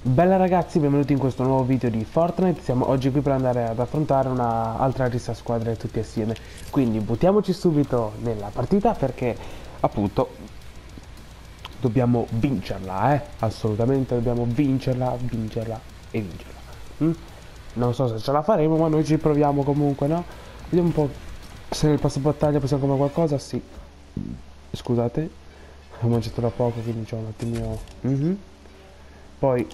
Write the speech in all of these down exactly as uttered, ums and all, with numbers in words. Bella ragazzi, benvenuti in questo nuovo video di Fortnite. Siamo oggi qui per andare ad affrontare un'altra rissa squadra tutti assieme. Quindi buttiamoci subito nella partita perché appunto dobbiamo vincerla, eh? Assolutamente dobbiamo vincerla, vincerla e vincerla. Mm? Non so se ce la faremo, ma noi ci proviamo comunque, no? Vediamo un po' se nel passo battaglia possiamo fare qualcosa, sì. Scusate, ho mangiato da poco, quindi c'ho un attimino... Mm-hmm. Poi...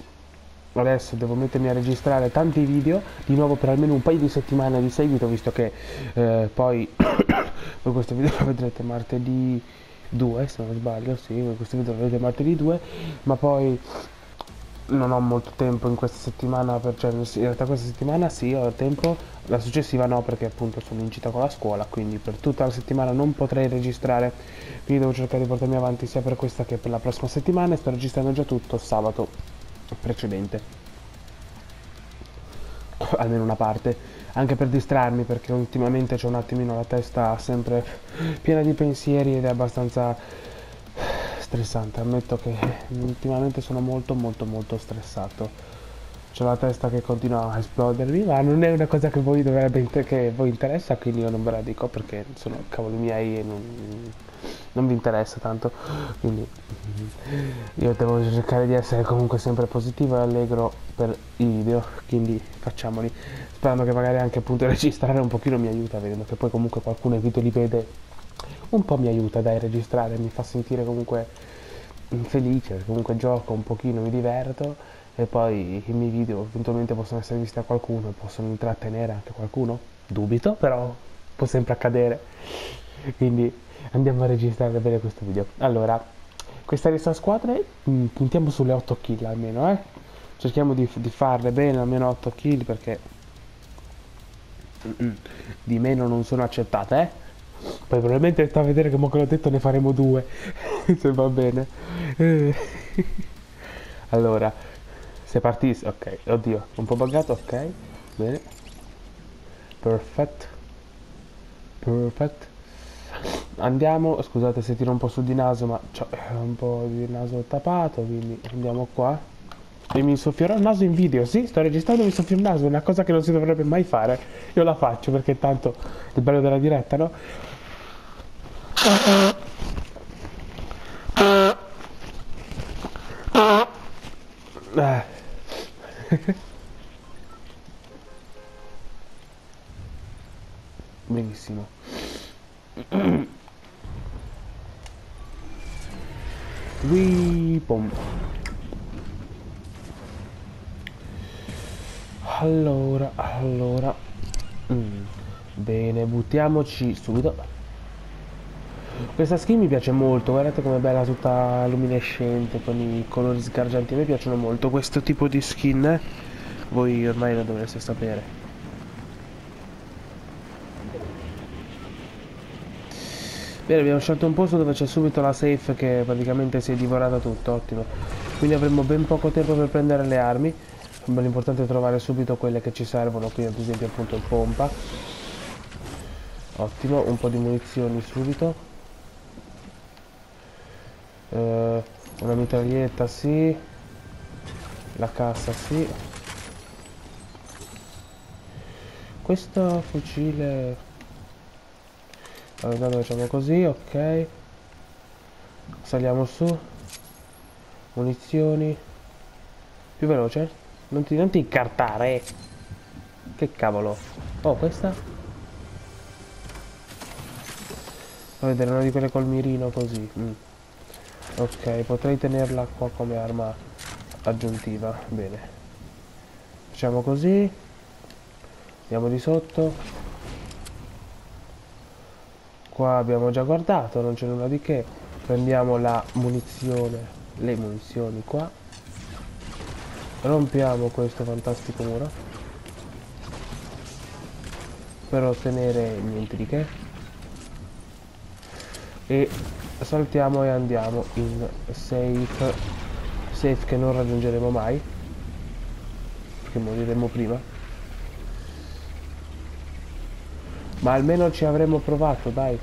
adesso devo mettermi a registrare tanti video di nuovo per almeno un paio di settimane di seguito, visto che eh, poi per questo video lo vedrete martedì due, se non sbaglio, sì, per questo video lo vedrete martedì due, ma poi non ho molto tempo in questa settimana, per, cioè in realtà questa settimana sì, ho tempo, la successiva no, perché appunto sono in gita con la scuola, quindi per tutta la settimana non potrei registrare, quindi devo cercare di portarmi avanti sia per questa che per la prossima settimana e sto registrando già tutto sabato precedente, almeno una parte, anche per distrarmi, perché ultimamente c'ho un attimino la testa sempre piena di pensieri ed è abbastanza stressante. Ammetto che ultimamente sono molto molto molto stressato, c'ho la testa che continua a esplodermi, ma non è una cosa che voi dovrebbe, che voi interessa, quindi io non ve la dico perché sono cavoli miei e non... non vi interessa tanto, quindi io devo cercare di essere comunque sempre positivo e allegro per i video, quindi facciamoli, sperando che magari anche appunto registrare un pochino mi aiuta, vedendo che poi comunque qualcuno i video li vede, un po' mi aiuta, dai, registrare mi fa sentire comunque felice, comunque gioco un pochino, mi diverto e poi i miei video eventualmente possono essere visti da qualcuno, possono intrattenere anche qualcuno, dubito, però può sempre accadere, quindi andiamo a registrare bene questo video. Allora, questa rissa squadre mh, puntiamo sulle otto kill almeno, eh. Cerchiamo di, di farle bene almeno otto kill perché mm-mm. di meno non sono accettate, eh. Poi probabilmente sta a vedere che mo che l'ho detto ne faremo due. Se va bene. Allora, se partisse, ok, oddio, un po' buggato, ok. Bene. Perfetto. Perfetto. Andiamo, scusate se tiro un po' su di naso, ma c'ho un po' di naso tappato, quindi andiamo qua. E mi soffierò il naso in video, sì, sto registrando e mi soffio il naso, è una cosa che non si dovrebbe mai fare. Io la faccio perché tanto è il bello della diretta, no? Benissimo. Wii, pom. Allora, allora mm. bene, buttiamoci subito. Questa skin mi piace molto, guardate com'è bella, tutta luminescente, con i colori sgargianti. A me piacciono molto questo tipo di skin, eh? Voi ormai lo dovreste sapere. Bene, abbiamo scelto un posto dove c'è subito la safe che praticamente si è divorata tutto, ottimo. Quindi avremo ben poco tempo per prendere le armi, ma l'importante è trovare subito quelle che ci servono, qui ad esempio appunto il pompa. Ottimo, un po' di munizioni subito. Eh, una mitraglietta sì. La cassa sì. Questo fucile... allora facciamo così, ok. Saliamo su. Munizioni. Più veloce. Non ti, non ti incartare. Che cavolo. Oh, questa. Fa vedere una di quelle col mirino così. Mm. Ok, potrei tenerla qua come arma aggiuntiva. Bene. Facciamo così. Andiamo di sotto. Qua abbiamo già guardato, non c'è nulla di che. Prendiamo la munizione, le munizioni qua. Rompiamo questo fantastico muro. Per ottenere niente di che. E saltiamo e andiamo in safe. Safe che non raggiungeremo mai. Perché moriremo prima. Ma almeno ci avremmo provato, dai.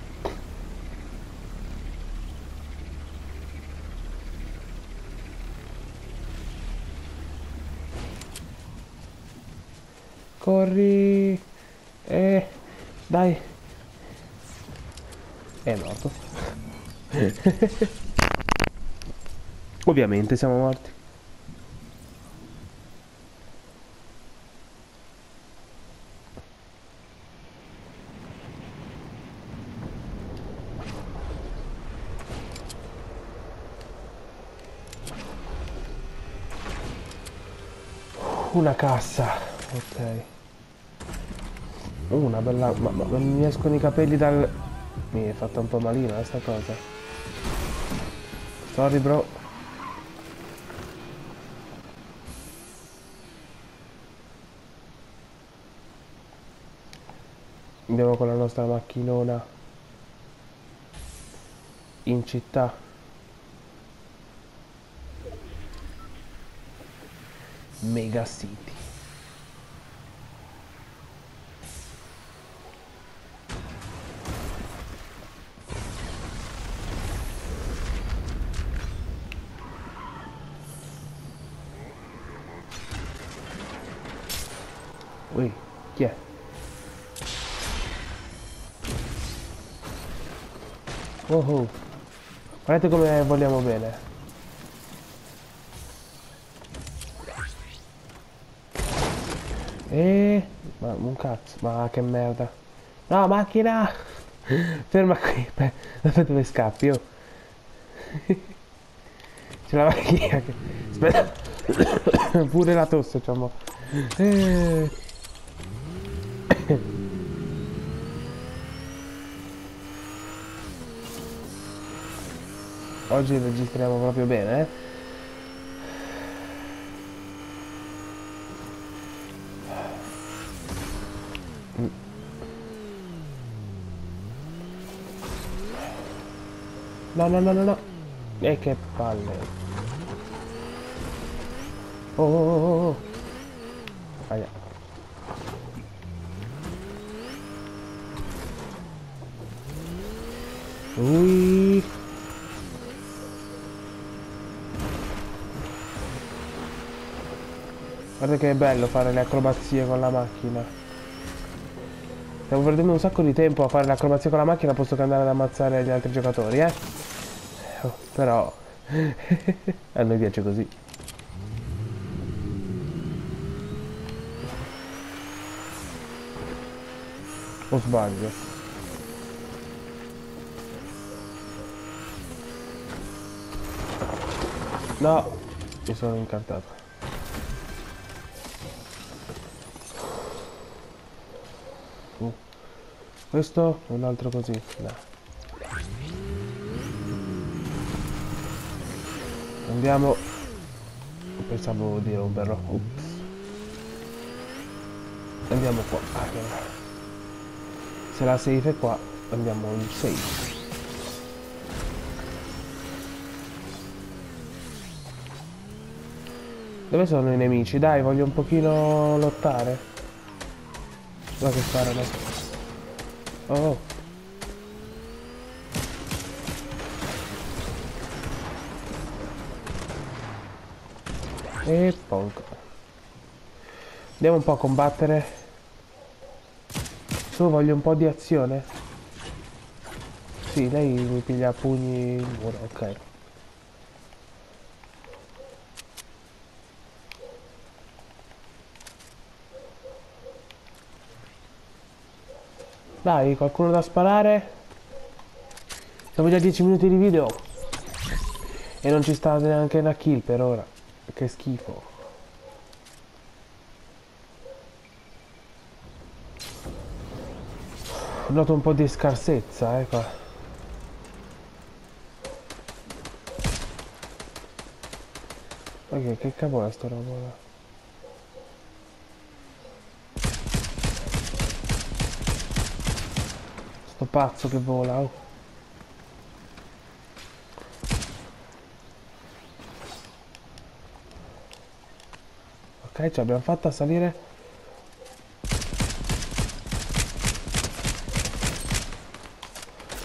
Corri. Eh, dai. È morto. Ovviamente siamo morti. Una cassa, ok. Una bella... Ma, ma, ma mi escono i capelli dal... Mi è fatta un po' malina sta cosa. Sorry bro. Andiamo con la nostra macchinona in città. Mega City. Ui, chi è? Oh oh. Guardate come vogliamo bene. Eh, ma un cazzo, ma che merda. No, macchina! Ferma qui, aspetta dove scappi io. C'è la macchina che... Aspetta. Pure la tosse, diciamo. Eh. Oggi registriamo proprio bene, eh. No, no, no, no, no. E eh, che palle. Oh, oh, oh. Aia. Ui. Guarda che è bello fare le acrobazie con la macchina. Stiamo perdendo un sacco di tempo a fare le acrobazie con la macchina, posso che andare ad ammazzare gli altri giocatori, eh. Però a noi piace così. O sbaglio? No, mi sono incartato. Uh. Questo e un altro così. No. Andiamo, pensavo di romperlo. Ups. Andiamo qua. Allora. Se la safe è qua, andiamo in safe. Dove sono i nemici? Dai, voglio un pochino lottare. Guarda che sparano. Oh. E pongo. Andiamo un po' a combattere. Solo voglio un po' di azione. Sì, lei mi piglia a pugni il muro, ok. Dai, qualcuno da sparare. Siamo già dieci minuti di video e non ci sta neanche una kill per ora. Che schifo. Noto un po' di scarsezza, eh qua. Ok, che cavolo è sto roba? Sto pazzo che vola, oh. Ok, ci abbiamo fatta salire.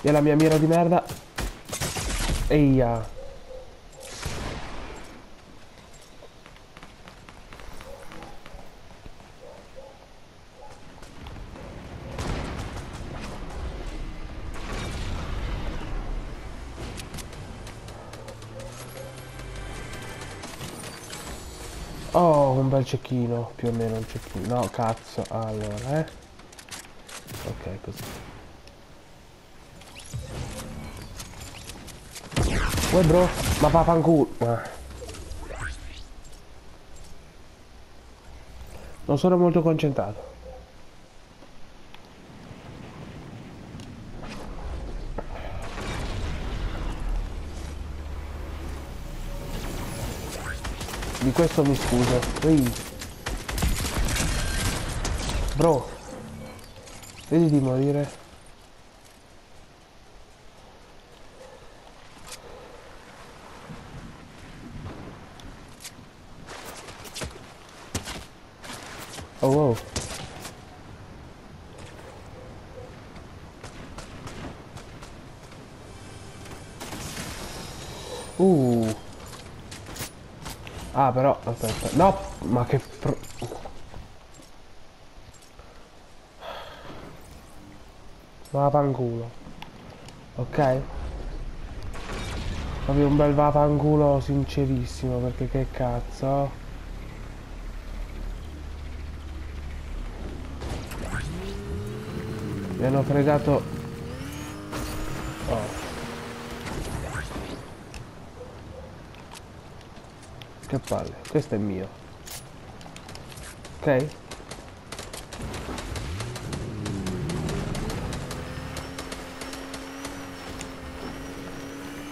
E la mia mira di merda. Eia. Oh, un bel cecchino, più o meno un cecchino. No, cazzo, allora, eh. Ok, così. Uè, bro, ma papanculo. Non sono molto concentrato. Di questo mi scuso. Ehi. Bro, vedi di morire. Oh wow. Uh. Ah però, aspetta. No, ma che pro... Vafanculo. Ok? Proprio un bel vafanculo sincerissimo, perché che cazzo? Mi hanno fregato. Oh. Che palle, questo è mio. Ok?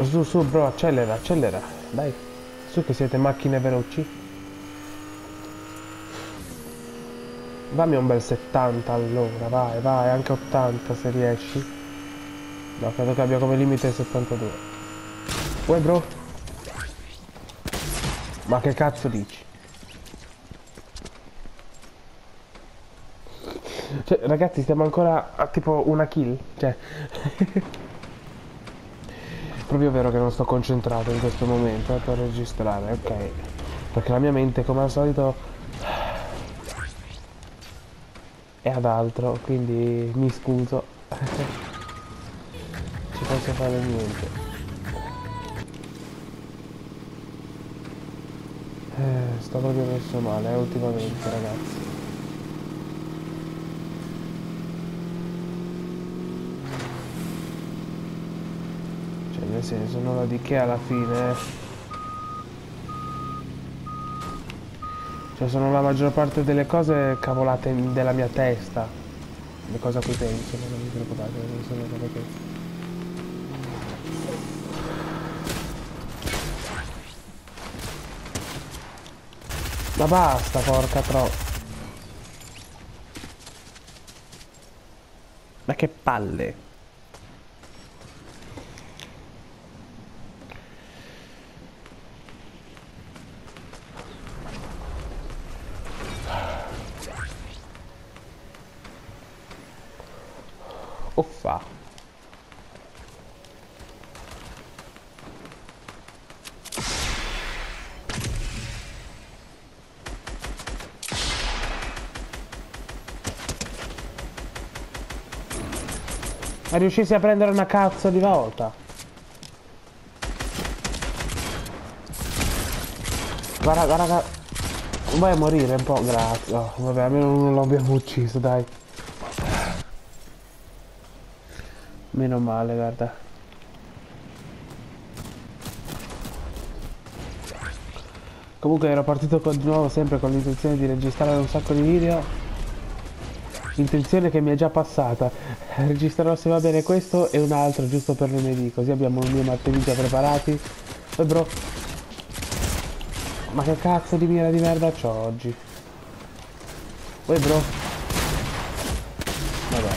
Su, su, bro, accelera, accelera. Dai. Su che siete macchine veloci. Dammi un bel settanta allora, vai, vai, anche ottanta se riesci. No, credo che abbia come limite settantadue. Uè, bro. Ma che cazzo dici? Cioè, ragazzi, stiamo ancora a tipo una kill? Cioè... Proprio vero che non sto concentrato in questo momento, eh, per registrare, ok. Perché la mia mente, come al solito, è ad altro, quindi mi scuso. Ci posso fare niente. Eh, sto proprio messo male, eh, ultimamente, ragazzi. Cioè, nel senso, nulla di che alla fine. Cioè, sono la maggior parte delle cose cavolate della mia testa. Le cose a cui penso, ma non vi preoccupate, non sono cose che... Ma basta, porca tro... Ma che palle. Uffa. Ma riuscissi a prendere una cazzo di volta. Guarda, guarda, guarda. Vai a morire un po', grazie. Oh, vabbè, almeno non lo abbiamo ucciso, dai. Meno male, guarda. Comunque ero partito con, di nuovo sempre con l'intenzione di registrare un sacco di video. Intenzione che mi è già passata. Registrerò, se va bene, questo e un altro giusto per lunedì, così abbiamo il mio martedì già preparati. E bro, ma che cazzo di mira di merda c'ho oggi? E bro, vabbè.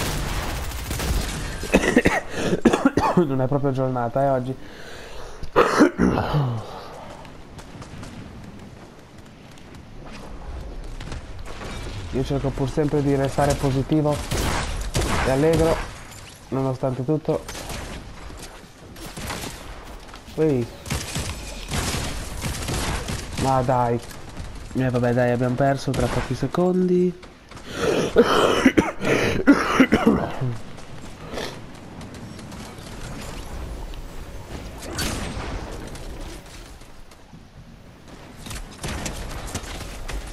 Non è proprio giornata, eh, oggi. Io cerco pur sempre di restare positivo e allegro, nonostante tutto. Ehi. Ma dai. Eh, vabbè, dai, abbiamo perso tra pochi secondi.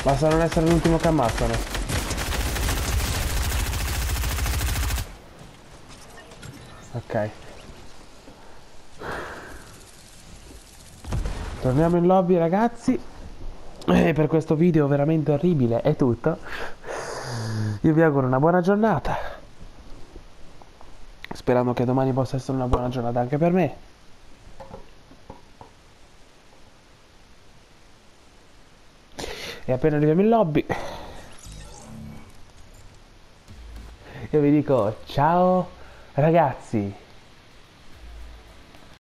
Basta non essere l'ultimo che ammazzano. Ok. Torniamo in lobby, ragazzi. E per questo video veramente orribile è tutto. Io vi auguro una buona giornata. Sperando che domani possa essere una buona giornata anche per me. E appena arriviamo in lobby io vi dico ciao ragazzi.